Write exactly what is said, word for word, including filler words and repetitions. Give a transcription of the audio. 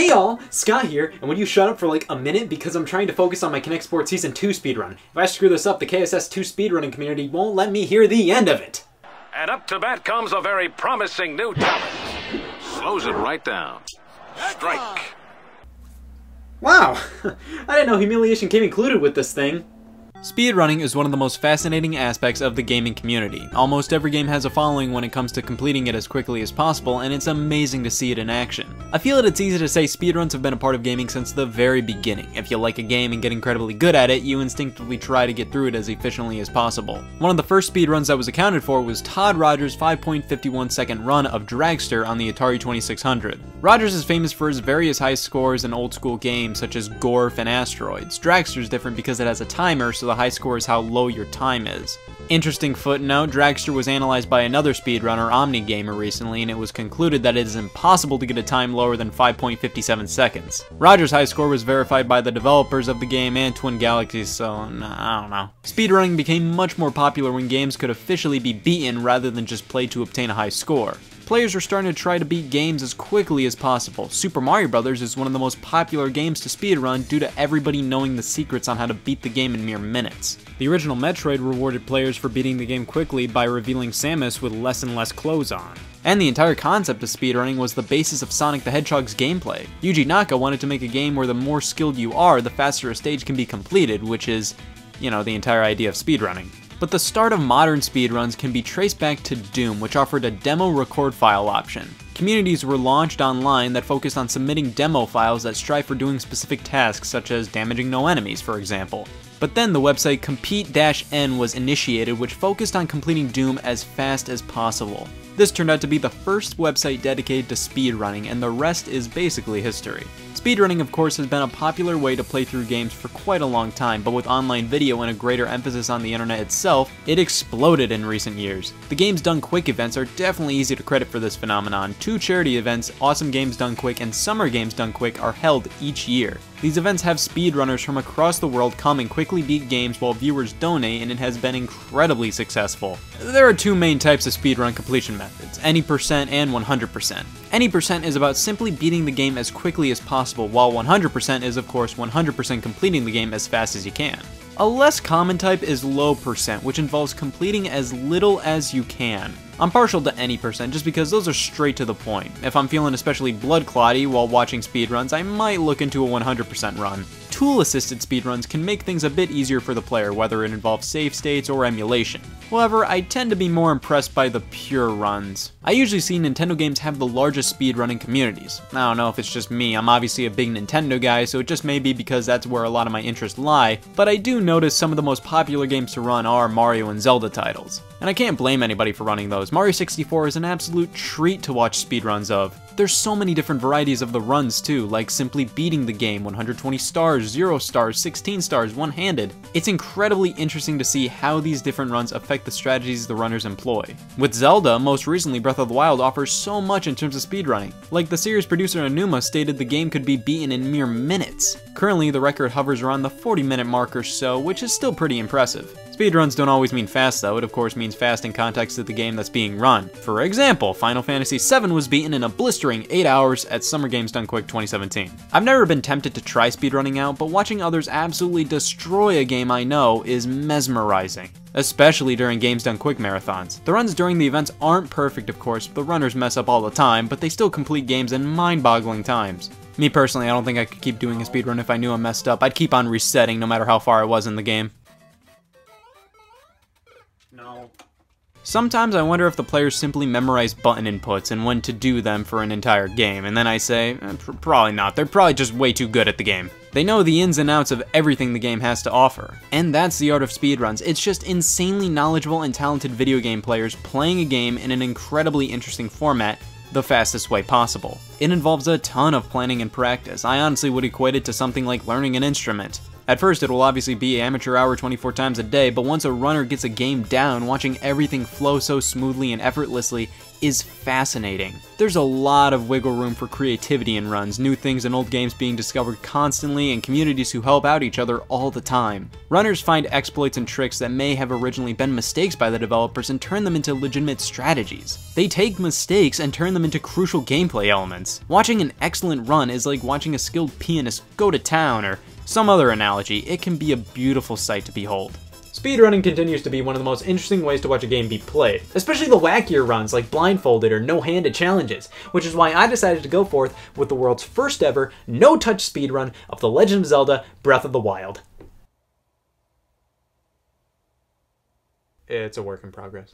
Hey y'all, Scott here, and would you shut up for like a minute because I'm trying to focus on my Kinect Sports Season two speedrun. If I screw this up, the K S S two speedrunning community won't let me hear the end of it. And up to bat comes a very promising new talent. Slows it right down. Strike. Wow, I didn't know humiliation came included with this thing. Speedrunning is one of the most fascinating aspects of the gaming community. Almost every game has a following when it comes to completing it as quickly as possible, and it's amazing to see it in action. I feel that it's easy to say speedruns have been a part of gaming since the very beginning. If you like a game and get incredibly good at it, you instinctively try to get through it as efficiently as possible. One of the first speedruns that was accounted for was Todd Rogers' five point five one second run of Dragster on the Atari twenty-six hundred. Rogers is famous for his various high scores in old school games such as Gorf and Asteroids. Dragster is different because it has a timer, so the high score is how low your time is. Interesting footnote, Dragster was analyzed by another speedrunner, OmniGamer, recently, and it was concluded that it is impossible to get a time lower than five point five seven seconds. Rogers' high score was verified by the developers of the game and Twin Galaxies, so I don't know. Speedrunning became much more popular when games could officially be beaten rather than just played to obtain a high score. Players are starting to try to beat games as quickly as possible. Super Mario Bros. Is one of the most popular games to speedrun due to everybody knowing the secrets on how to beat the game in mere minutes. The original Metroid rewarded players for beating the game quickly by revealing Samus with less and less clothes on. And the entire concept of speedrunning was the basis of Sonic the Hedgehog's gameplay. Yuji Naka wanted to make a game where the more skilled you are, the faster a stage can be completed, which is, you know, the entire idea of speedrunning. But the start of modern speedruns can be traced back to Doom, which offered a demo record file option. Communities were launched online that focused on submitting demo files that strive for doing specific tasks, such as damaging no enemies, for example. But then the website Compete-N was initiated, which focused on completing Doom as fast as possible. This turned out to be the first website dedicated to speedrunning, and the rest is basically history. Speedrunning, of course, has been a popular way to play through games for quite a long time, but with online video and a greater emphasis on the internet itself, it exploded in recent years. The Games Done Quick events are definitely easy to credit for this phenomenon. Two charity events, Awesome Games Done Quick and Summer Games Done Quick, are held each year. These events have speedrunners from across the world come and quickly beat games while viewers donate, and it has been incredibly successful. There are two main types of speedrun completion methods, any percent and one hundred percent. Any percent is about simply beating the game as quickly as possible, while one hundred percent is of course one hundred percent completing the game as fast as you can. A less common type is low percent, which involves completing as little as you can. I'm partial to any percent just because those are straight to the point. If I'm feeling especially blood clotty while watching speedruns, I might look into a one hundred percent run. Tool-assisted speedruns can make things a bit easier for the player, whether it involves save states or emulation. However, I tend to be more impressed by the pure runs. I usually see Nintendo games have the largest speedrunning communities. I don't know if it's just me, I'm obviously a big Nintendo guy, so it just may be because that's where a lot of my interests lie, but I do notice some of the most popular games to run are Mario and Zelda titles. And I can't blame anybody for running those. Mario sixty-four is an absolute treat to watch speedruns of. There's so many different varieties of the runs too, like simply beating the game, one hundred twenty stars, zero stars, sixteen stars, one-handed. It's incredibly interesting to see how these different runs affect the strategies the runners employ. With Zelda, most recently Breath of the Wild offers so much in terms of speedrunning. Like the series producer Aonuma stated, the game could be beaten in mere minutes. Currently, the record hovers around the forty minute mark or so, which is still pretty impressive. Speedruns don't always mean fast though, it of course means fast in context of the game that's being run. For example, Final Fantasy seven was beaten in a blistering eight hours at Summer Games Done Quick twenty seventeen. I've never been tempted to try speedrunning out, but watching others absolutely destroy a game I know is mesmerizing. Especially during Games Done Quick marathons. The runs during the events aren't perfect of course, the runners mess up all the time, but they still complete games in mind-boggling times. Me personally, I don't think I could keep doing a speedrun if I knew I messed up. I'd keep on resetting no matter how far I was in the game. No. Sometimes I wonder if the players simply memorize button inputs and when to do them for an entire game, and then I say, eh, pr probably not, they're probably just way too good at the game. They know the ins and outs of everything the game has to offer. And that's the art of speedruns. It's just insanely knowledgeable and talented video game players playing a game in an incredibly interesting format the fastest way possible. It involves a ton of planning and practice. I honestly would equate it to something like learning an instrument. At first, it will obviously be amateur hour twenty-four times a day, but once a runner gets a game down, watching everything flow so smoothly and effortlessly is fascinating. There's a lot of wiggle room for creativity in runs, new things and old games being discovered constantly, and communities who help out each other all the time. Runners find exploits and tricks that may have originally been mistakes by the developers and turn them into legitimate strategies. They take mistakes and turn them into crucial gameplay elements. Watching an excellent run is like watching a skilled pianist go to town, or some other analogy. It can be a beautiful sight to behold. Speedrunning continues to be one of the most interesting ways to watch a game be played, especially the wackier runs like blindfolded or no-handed challenges, which is why I decided to go forth with the world's first ever no-touch speedrun of The Legend of Zelda: Breath of the Wild. It's a work in progress.